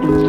I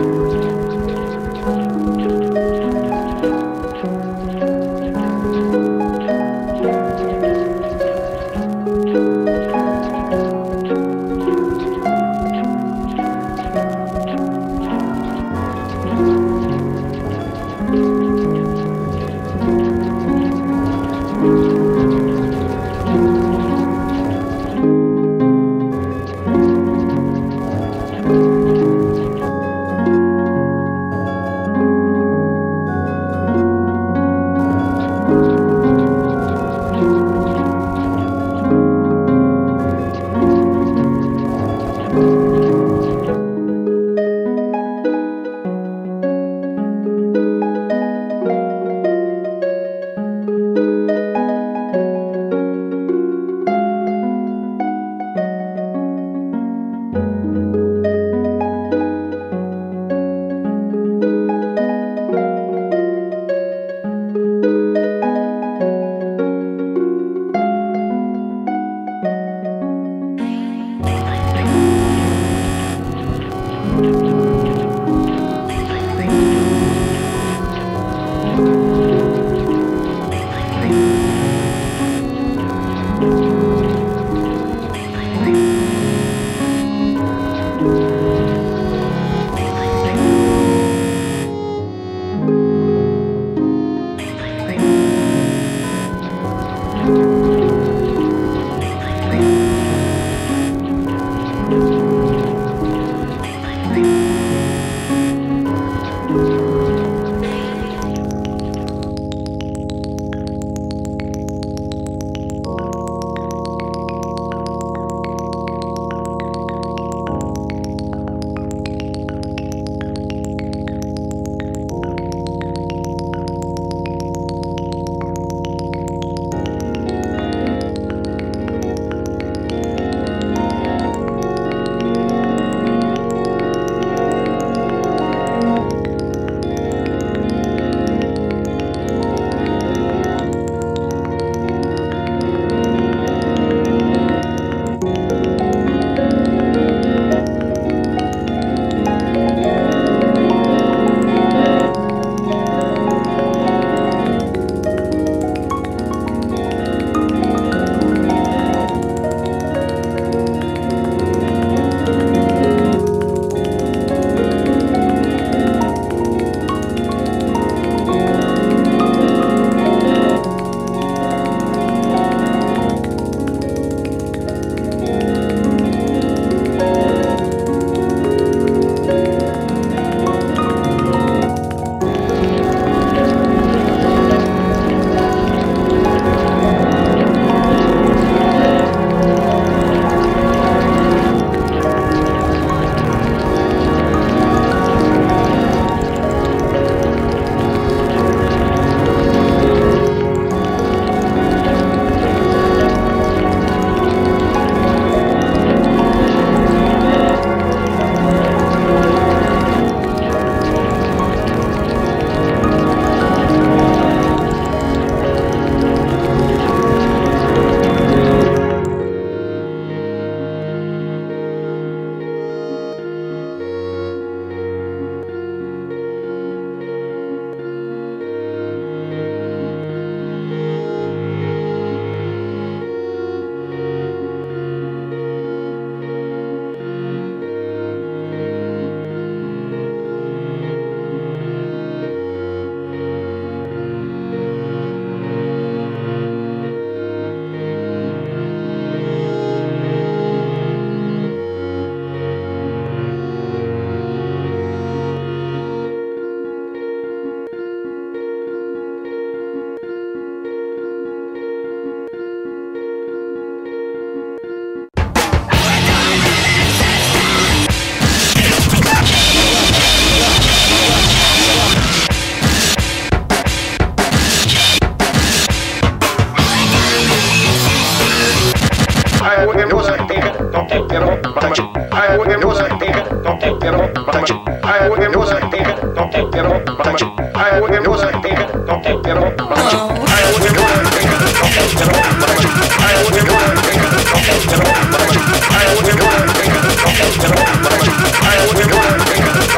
wouldn't